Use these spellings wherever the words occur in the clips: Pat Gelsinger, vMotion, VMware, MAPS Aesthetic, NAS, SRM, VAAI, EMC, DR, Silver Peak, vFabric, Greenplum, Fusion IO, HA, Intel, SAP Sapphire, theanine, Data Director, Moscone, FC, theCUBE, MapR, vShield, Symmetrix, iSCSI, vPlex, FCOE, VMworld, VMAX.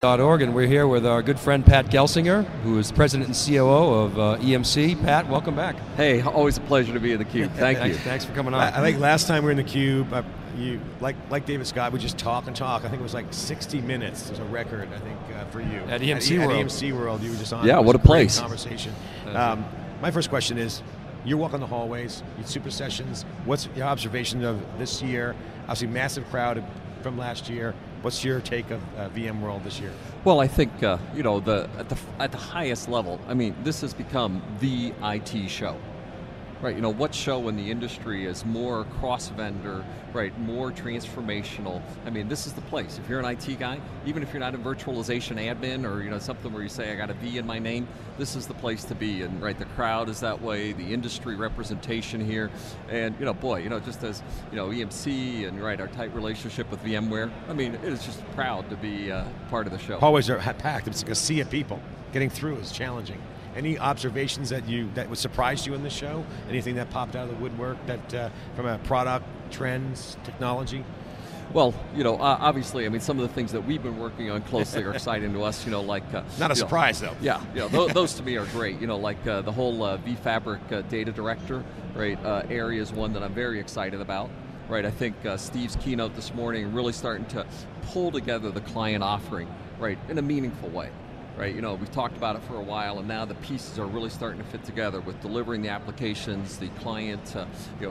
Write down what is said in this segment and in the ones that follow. And we're here with our good friend Pat Gelsinger, who is President and COO of EMC. Pat, welcome back. Hey, always a pleasure to be in theCUBE. Thank you. Thanks for coming on. I think last time we were in theCUBE, like David Scott, we just talk and talk. I think it was like 60 minutes was a record, I think, for you. At EMC World. At EMC World, you were just on. Yeah, what a place. Conversation. My first question is, you're walking the hallways, you super sessions, what's your observation of this year? Obviously, massive crowd from last year. What's your take of VMworld this year? Well, I think you know, at the highest level, I mean, this has become the IT show, right? You know, what show in the industry is more cross-vendor, right? More transformational. I mean, this is the place. If you're an IT guy, even if you're not a virtualization admin or something where you say I got a V in my name, this is the place to be. And right, the crowd is that way. The industry representation here, and just as EMC and right, our tight relationship with VMware. I mean, it is just proud to be part of the show. Always are packed. It's like a sea of people. Getting through is challenging. Any observations that surprised you in the show? Anything that popped out of the woodwork that from a product, trends, technology? Well, obviously, I mean, some of the things that we've been working on closely are exciting to us, like... Not a surprise, though. Yeah, those to me are great, like the whole vFabric Data Director, right, area is one that I'm very excited about. Right, I think Steve's keynote this morning really starting to pull together the client offering, right, in a meaningful way. Right, we've talked about it for a while, and now the pieces are really starting to fit together with delivering the applications, the client,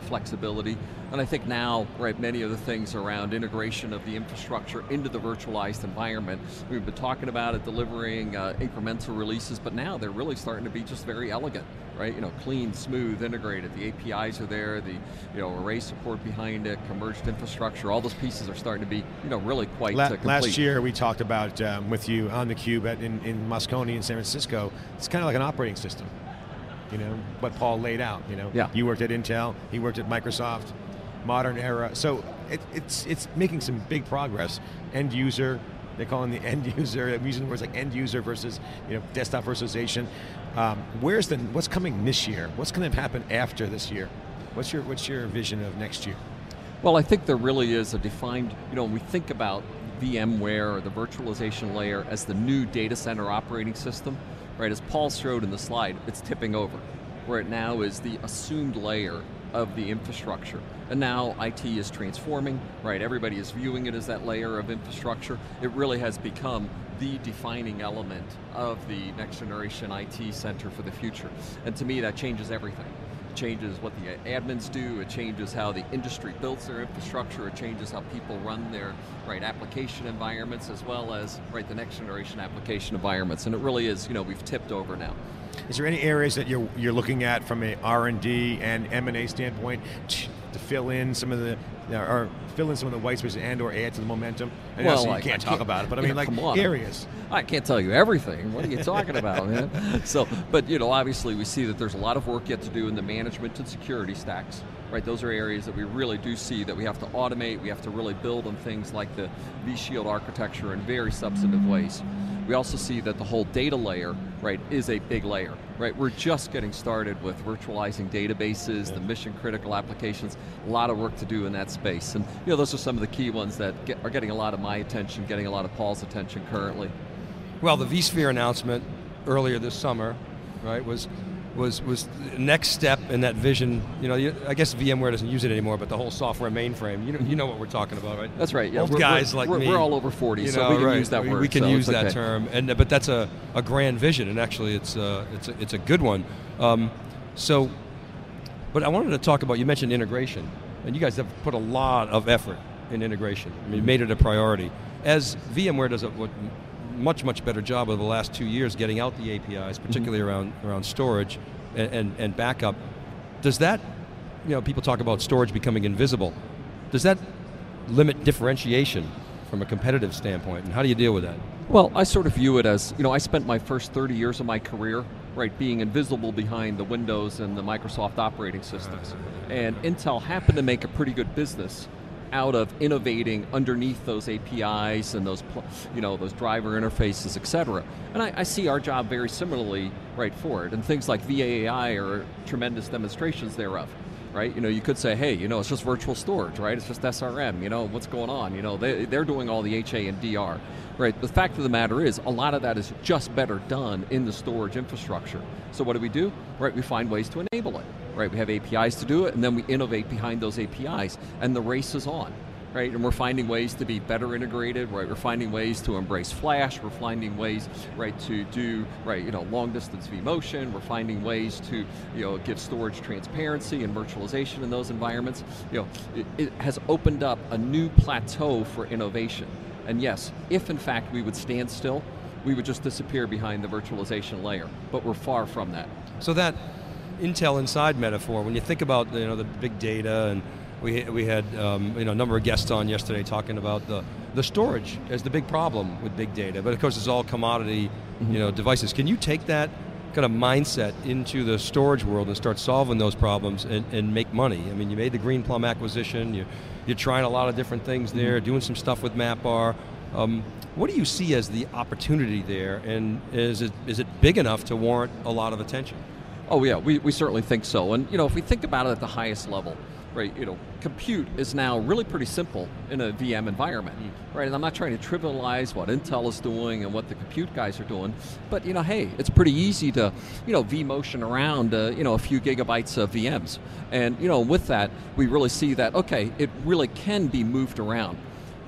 flexibility, and I think now, right, many of the things around integration of the infrastructure into the virtualized environment. We've been talking about it, delivering incremental releases, but now they're really starting to be just very elegant, right? Clean, smooth, integrated. The APIs are there, the array support behind it, converged infrastructure. All those pieces are starting to be, really quite complete. Last year, we talked about with you on theCUBE in Moscone in San Francisco. It's kind of like an operating system, what Paul laid out, Yeah. You worked at Intel, he worked at Microsoft, modern era. So it's making some big progress. End user, they call him the end user, I'm using the words like end user versus desktop virtualization. What's coming this year? What's going to happen after this year? What's your vision of next year? Well, I think there really is a defined, when we think about VMware or the virtualization layer as the new data center operating system, right? As Paul showed in the slide, it's tipping over. Where it now is the assumed layer of the infrastructure. And now IT is transforming, right? Everybody is viewing it as that layer of infrastructure. It really has become the defining element of the next generation IT center for the future. And to me, that changes everything. Changes what the admins do, it changes how the industry builds their infrastructure, it changes how people run their application environments as well as the next generation application environments. And it really is, we've tipped over now. Is there any areas that you're looking at from a R&D and M&A standpoint to fill in some of the white space and/or add to the momentum? I know you can't talk about it, but I mean, areas. I can't tell you everything. What are you talking about, man? So, but obviously, we see that there's a lot of work yet to do in the management and security stacks. Right, those are areas that we really do see that we have to automate. We have to really build on things like the vShield architecture in very substantive ways. We also see that the whole data layer, right, is a big layer, right? We're just getting started with virtualizing databases, the mission critical applications, a lot of work to do in that space. And those are some of the key ones that are getting a lot of my attention, getting a lot of Paul's attention currently. Well, the vSphere announcement earlier this summer, right, was the next step in that vision. I guess VMware doesn't use it anymore, but the whole software mainframe, you know what we're talking about, right? That's right, yeah. Old guys like me. We're all over 40, so we can use that word. We can use that term, but that's a grand vision, and actually it's a good one. But I wanted to talk about, you mentioned integration, and you guys have put a lot of effort in integration. I mean, you made it a priority. As VMware does a much better job over the last 2 years getting out the APIs, particularly around storage and backup. Does that, people talk about storage becoming invisible. Does that limit differentiation from a competitive standpoint, and how do you deal with that? Well, I sort of view it as, I spent my first 30 years of my career, right, being invisible behind the Windows and the Microsoft operating systems. And Intel happened to make a pretty good business out of innovating underneath those APIs and those, those driver interfaces, et cetera. And I see our job very similarly, right, for it. And things like VAAI are tremendous demonstrations thereof. right? You know, you could say, hey, you know, it's just virtual storage, right? It's just SRM, you know, what's going on? You know, they're doing all the HA and DR, right? The fact of the matter is, a lot of that is just better done in the storage infrastructure. So what do? Right, we find ways to enable it, right? We have APIs to do it, and then we innovate behind those APIs, and the race is on. Right, and we're finding ways to be better integrated. Right, we're finding ways to embrace Flash. We're finding ways, right, to do, right, you know, long distance vMotion. We're finding ways to, you know, give storage transparency and virtualization in those environments. You know, it has opened up a new plateau for innovation. And yes, if in fact we would stand still, we would just disappear behind the virtualization layer. But we're far from that. So that Intel Inside metaphor, when you think about, you know, the big data and we had you know, a number of guests on yesterday talking about the storage as the big problem with big data, but of course it's all commodity, you know, devices. Can you take that kind of mindset into the storage world and start solving those problems and make money? I mean, you made the Greenplum acquisition, you're trying a lot of different things there, doing some stuff with MapR. What do you see as the opportunity there, and is it big enough to warrant a lot of attention? Oh yeah, we certainly think so. And you know, if we think about it at the highest level, right, you know, compute is now really pretty simple in a VM environment, right? And I'm not trying to trivialize what Intel is doing and what the compute guys are doing, but you know, hey, it's pretty easy to, you know, vMotion around, you know, a few gigabytes of VMs, and you know, with that, we really see that okay, it really can be moved around.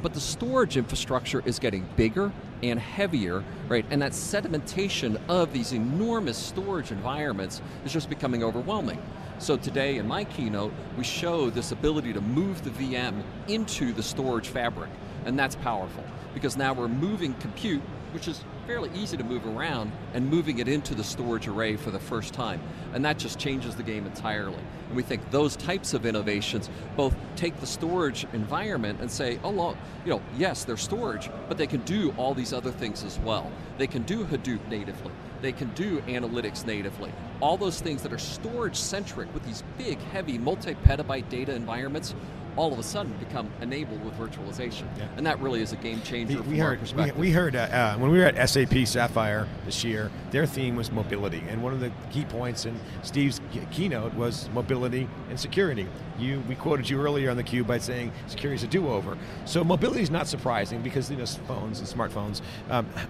But the storage infrastructure is getting bigger and heavier, right? And that sedimentation of these enormous storage environments is just becoming overwhelming. So today in my keynote, we show this ability to move the VM into the storage fabric, and that's powerful, because now we're moving compute, which is fairly easy to move around, and moving it into the storage array for the first time. And that just changes the game entirely. And we think those types of innovations both take the storage environment and say, oh, well, you know, yes, they're storage, but they can do all these other things as well. They can do Hadoop natively. They can do analytics natively. All those things that are storage-centric with these big, heavy, multi-petabyte data environments all of a sudden become enabled with virtualization. Yeah. And that really is a game changer from our perspective. We heard, when we were at SAP Sapphire this year, their theme was mobility. And one of the key points in Steve's keynote was mobility and security. We quoted you earlier on theCUBE by saying security's a do-over. So mobility is not surprising because, you know, phones and smartphones.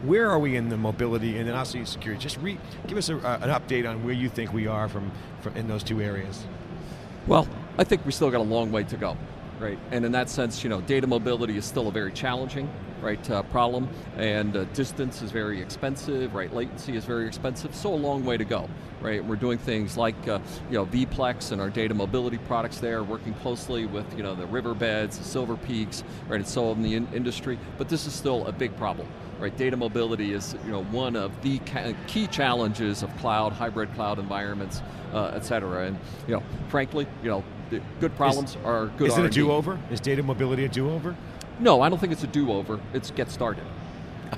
Where are we in the mobility and then also security? Just give us an update on where you think we are from in those two areas. Well, I think we still got a long way to go, right? And in that sense, you know, data mobility is still a very challenging, right, problem, and distance is very expensive, right? Latency is very expensive, so a long way to go, right? We're doing things like, you know, vPlex and our data mobility products there, working closely with, you know, the Riverbeds, the Silver Peaks, right, and so on in the industry, but this is still a big problem, right? Data mobility is, you know, one of the key challenges of cloud, hybrid cloud environments, et cetera, and, you know, frankly, you know, the good problems are good R&D. Is it a do-over? Is data mobility a do-over? No, I don't think it's a do-over. It's get started.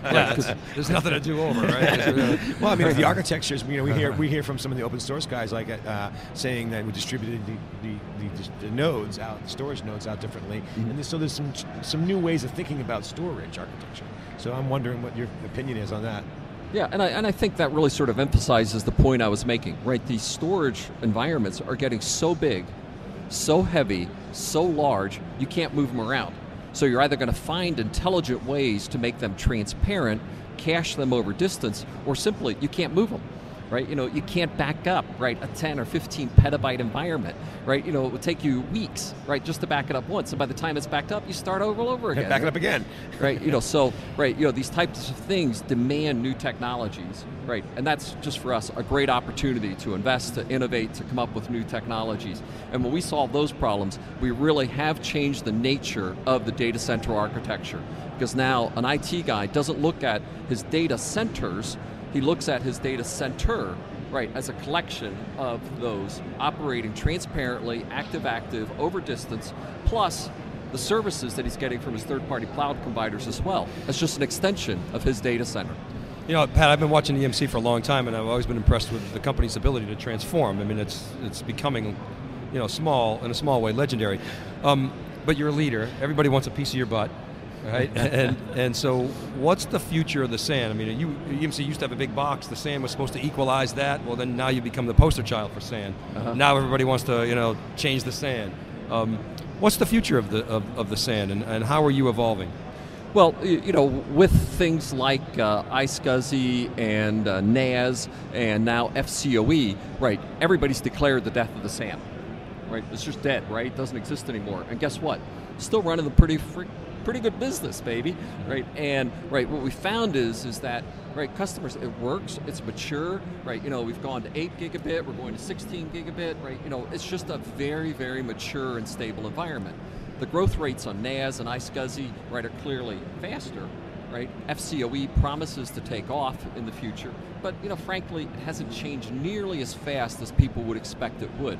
Yeah, there's nothing to do over, right? Well, I mean, the architectures, you know, we hear from some of the open source guys like saying that we distributed the nodes out, the storage nodes out differently, and so there's some new ways of thinking about storage architecture. So I'm wondering what your opinion is on that. Yeah, and I think that really sort of emphasizes the point I was making, right? These storage environments are getting so big, so heavy, so large, you can't move them around. So you're either going to find intelligent ways to make them transparent, cache them over distance, or simply you can't move them, right? You know, you can't back up, right, a 10 or 15 petabyte environment, right? You know, it would take you weeks, right, just to back it up once, and by the time it's backed up, you start all over again. Back it up again. Right, you know, so, right, you know, these types of things demand new technologies, right? And that's just for us a great opportunity to invest, to innovate, to come up with new technologies. And when we solve those problems, we really have changed the nature of the data center architecture, because now an IT guy doesn't look at his data centers, he looks at his data center, right, as a collection of those operating transparently, active-active, over distance, plus the services that he's getting from his third-party cloud providers as well. That's just an extension of his data center. You know, Pat, I've been watching EMC for a long time, and I've always been impressed with the company's ability to transform. I mean, it's becoming, you know, small, in a small way, legendary. But you're a leader. Everybody wants a piece of your butt. right? and so what's the future of the SAN? I mean, EMC used to have a big box, the SAN was supposed to equalize that, well then now you become the poster child for SAN. Now everybody wants to, you know, change the SAN. What's the future of the SAN, and how are you evolving? Well, you know, with things like iSCSI and NAS and now FCOE, right, everybody's declared the death of the SAN. Right, it's just dead, right? It doesn't exist anymore. And guess what? Still running a pretty good business, baby, right? And right, what we found is that, right, customers, it works, it's mature, right? You know, we've gone to 8 gigabit, we're going to 16 gigabit, right? You know, it's just a very, very mature and stable environment. The growth rates on NAS and iSCSI, right, are clearly faster, right? FCOE promises to take off in the future, but you know, frankly, it hasn't changed nearly as fast as people would expect it would.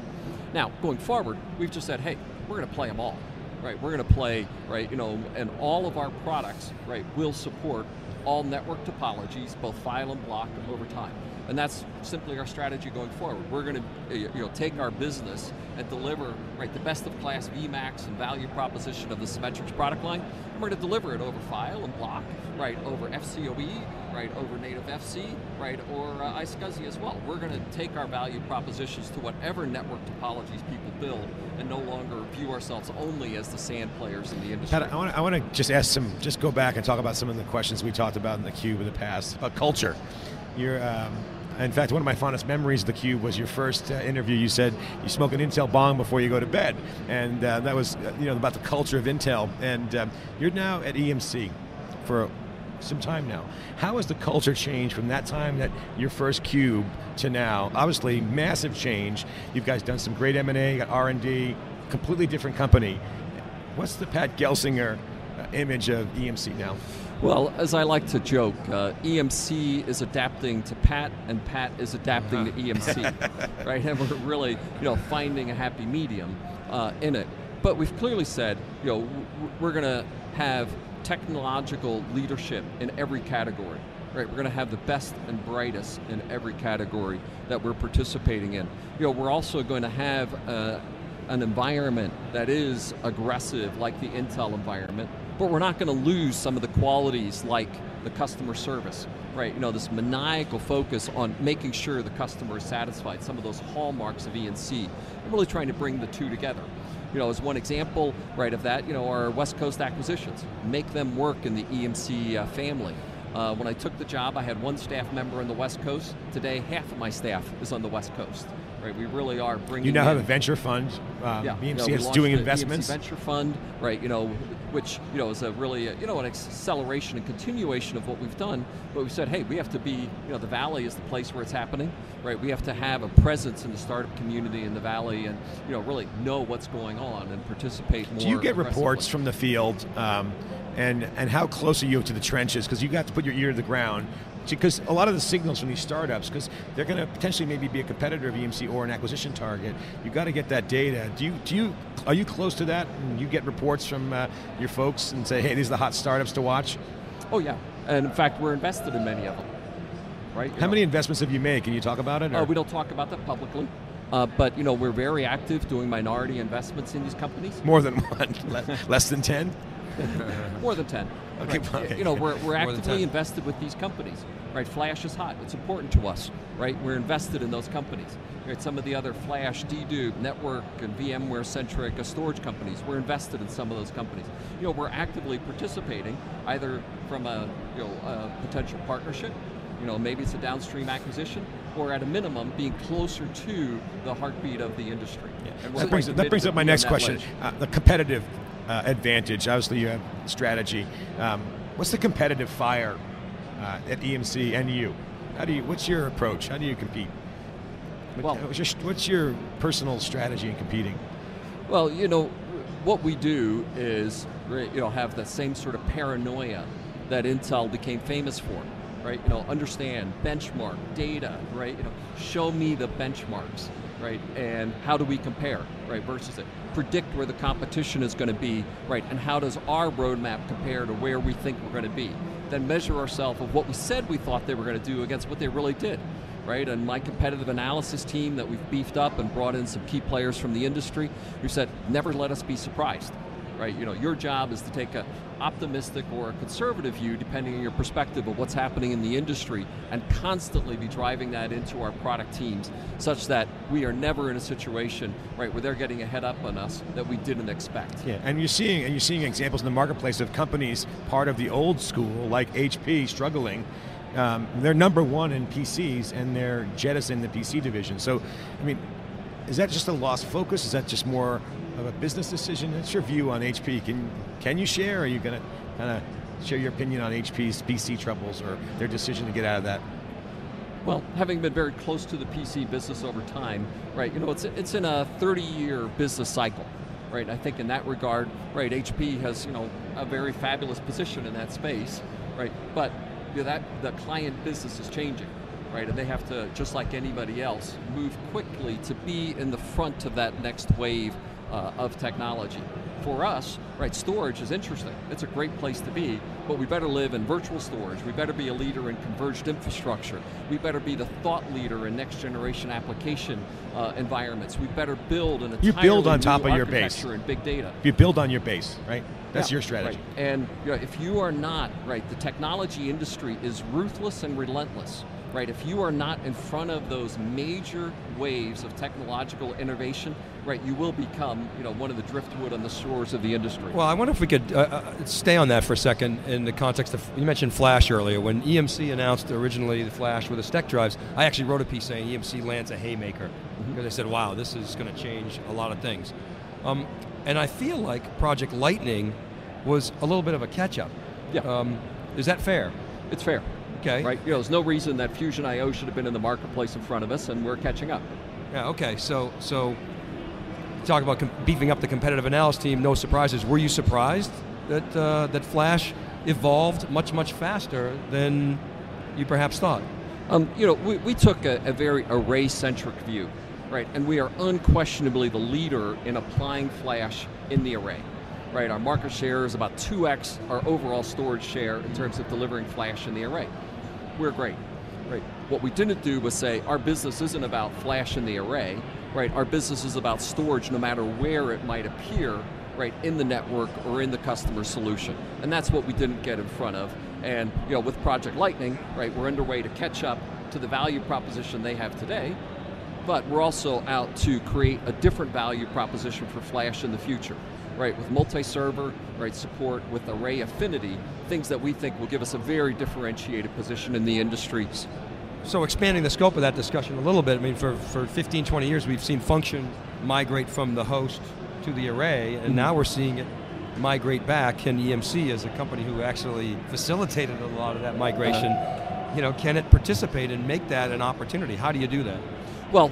Now, going forward, we've just said, hey, we're going to play them all, right? We're going to play, right, you know, and all of our products, right, will support all network topologies, both file and block, over time. And that's simply our strategy going forward. We're going to, you know, take our business and deliver, right, the best of class vMax and value proposition of the Symmetrix product line. And we're going to deliver it over file and block, right, over FCOE, right, over native FC, right, or iSCSI as well. We're going to take our value propositions to whatever network topologies people build and no longer view ourselves only as the SAN players in the industry. Pat, I want to just ask some, just go back and talk about some of the questions we talked about in theCUBE in the past, about culture. You're, in fact, one of my fondest memories of theCUBE was your first interview. You said you smoke an Intel bong before you go to bed, and that was, you know, about the culture of Intel. And you're now at EMC for some time now. How has the culture changed from that time, that your first CUBE, to now? Obviously, massive change. You guys done some great M&A, got R&D, completely different company. What's the Pat Gelsinger image of EMC now? Well, as I like to joke, EMC is adapting to Pat, and Pat is adapting to EMC, right? And we're really, you know, finding a happy medium in it. But we've clearly said, you know, we're going to have technological leadership in every category, right? We're going to have the best and brightest in every category that we're participating in. You know, we're also going to have an environment that is aggressive, like the Intel environment, but we're not going to lose some of the qualities like the customer service, right? You know, this maniacal focus on making sure the customer is satisfied, some of those hallmarks of EMC. I'm really trying to bring the two together. You know, as one example, right, of that, you know, our West Coast acquisitions, make them work in the EMC family. When I took the job, I had one staff member on the West Coast. Today, half of my staff is on the West Coast. Right, we really are bringing. You now have a venture fund. EMC is doing investments. EMC venture fund, right? You know, which, you know, is a really, you know, an acceleration and continuation of what we've done. But we said, hey, we have to be, you know, the Valley is the place where it's happening, right? We have to have a presence in the startup community in the Valley, and you know, really know what's going on and participate more. Do you get reports from the field, and how close are you to the trenches? Because you got to put your ear to the ground. Because a lot of the signals from these startups, because they're going to potentially maybe be a competitor of EMC or an acquisition target, you've got to get that data. Are you close to that? And you get reports from your folks and say, hey, these are the hot startups to watch? Oh yeah, and in fact, we're invested in many of them, right? How many investments have you made? Can you talk about it? We don't talk about that publicly. But you know, we're very active doing minority investments in these companies. More than one, less than 10? More than 10. Okay, right. Okay. You know, we're actively invested with these companies, right? Flash is hot, it's important to us, right? We're invested in those companies. Right? Some of the other Flash, Dedupe, Network, and VMware centric storage companies, we're invested in some of those companies. You know, we're actively participating, either from a, you know, a potential partnership, you know, maybe it's a downstream acquisition, or at a minimum, being closer to the heartbeat of the industry. Yeah. And that brings up my next question, the competitive advantage. Obviously you have strategy. What's the competitive fire at EMC and you? What's your approach? How do you compete? Well, what's your personal strategy in competing? Well, you know, what we do is, you know, have the same sort of paranoia that Intel became famous for. Right, you know, understand, benchmark, data, right, you know, show me the benchmarks, right, and how do we compare, right, versus it. Predict where the competition is going to be, right, and how does our roadmap compare to where we think we're going to be. Then measure ourselves of what we said we thought they were going to do against what they really did, right, and my competitive analysis team that we've beefed up and brought in some key players from the industry, who said, never let us be surprised. right? You know, your job is to take an optimistic or a conservative view, depending on your perspective of what's happening in the industry, and constantly be driving that into our product teams, such that we are never in a situation, right, where they're getting a head up on us that we didn't expect. Yeah, and you're seeing examples in the marketplace of companies, part of the old school, like HP, struggling. They're number one in PCs, and they're jettisoning the PC division. So, I mean, is that just a lost focus? Is that just more of a business decision? What's your view on HP? Can you share? Are you going to kind of share your opinion on HP's PC troubles or their decision to get out of that? Well, having been very close to the PC business over time, right? You know, it's in a 30-year business cycle, right? I think in that regard, right? HP has, you know, a very fabulous position in that space, right? But you know, that the client business is changing, right? And they have to, just like anybody else, move quickly to be in the front of that next wave of technology. For us, right, storage is interesting. It's a great place to be, but we better live in virtual storage. We better be a leader in converged infrastructure. We better be the thought leader in next generation application environments. We better build an entirely new architecture in big data. You build on your base, right? That's your strategy. Right. And you know, if you are not, right, the technology industry is ruthless and relentless. Right, if you are not in front of those major waves of technological innovation, right, you will become, you know, one of the driftwood on the shores of the industry. Well, I wonder if we could stay on that for a second in the context of, you mentioned flash earlier. When EMC announced originally the flash with the stack drives, I actually wrote a piece saying EMC lands a haymaker. Because I said, wow, this is going to change a lot of things. And I feel like Project Lightning was a little bit of a catch-up. Yeah. Is that fair? It's fair. Okay. Right, you know, there's no reason that Fusion IO should have been in the marketplace in front of us, and we're catching up. Yeah, okay, so talk about beefing up the competitive analysis team, no surprises. Were you surprised that that flash evolved much, much faster than you perhaps thought? You know, we took a very array-centric view, right? And we are unquestionably the leader in applying flash in the array. Right, our market share is about 2x our overall storage share in terms of delivering flash in the array. We're great. Right. What we didn't do was say our business isn't about flash in the array, right? Our business is about storage no matter where it might appear, right, in the network or in the customer solution. And that's what we didn't get in front of. And you know, with Project Lightning, right, we're underway to catch up to the value proposition they have today, but we're also out to create a different value proposition for flash in the future. Right, with multi-server, right, support, with array affinity, things that we think will give us a very differentiated position in the industry. So expanding the scope of that discussion a little bit, I mean, for 15, 20 years we've seen function migrate from the host to the array, and now we're seeing it migrate back, and EMC is a company who actually facilitated a lot of that migration. You know, can it participate and make that an opportunity? How do you do that? Well,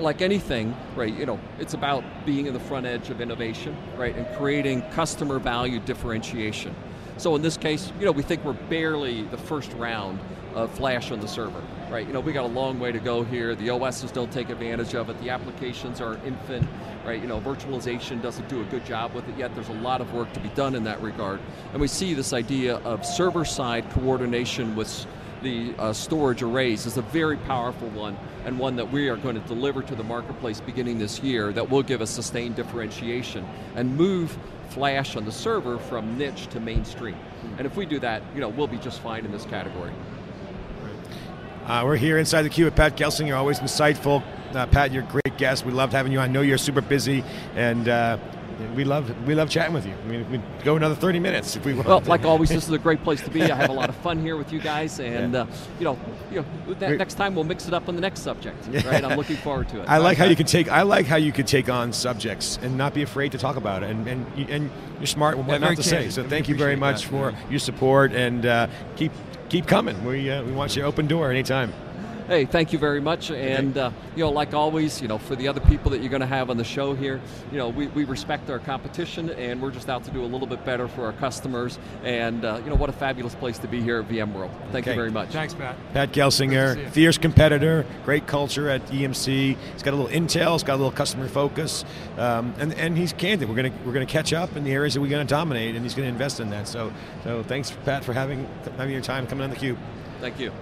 like anything, right? You know, it's about being in the front edge of innovation, right, and creating customer value differentiation. So in this case, you know, we think we're barely the first round of flash on the server, right? You know, we got a long way to go here. The OSs don't take advantage of it. The applications are infant, right? You know, virtualization doesn't do a good job with it yet. There's a lot of work to be done in that regard, and we see this idea of server-side coordination with the storage arrays is a very powerful one, and one that we are going to deliver to the marketplace beginning this year that will give us sustained differentiation and move flash on the server from niche to mainstream. And if we do that, you know, we'll be just fine in this category. We're here inside theCUBE with Pat Gelsinger, always insightful. Pat, you're a great guest. We loved having you on. I know you're super busy, and we love chatting with you. I mean, we'd go another 30 minutes if we want. Well, like always, this is a great place to be. I have a lot of fun here with you guys, and you know, next time we'll mix it up on the next subject. Yeah. Right, I'm looking forward to it. I like how you could take on subjects and not be afraid to talk about it, and you're smart with what not to say. So thank you very much for your support, and keep coming. We want you to open door anytime. Hey, thank you very much, and you know, like always, you know, for the other people that you're going to have on the show here, you know, we respect our competition, and we're just out to do a little bit better for our customers, and you know, what a fabulous place to be here at VMworld. Thank you very much. Thanks, Pat. Pat Gelsinger, fierce competitor, great culture at EMC. He's got a little intel, he's got a little customer focus, and he's candid. We're going to catch up in the areas that we're going to dominate, and he's going to invest in that. So thanks, Pat, for having your time coming on theCUBE. Thank you.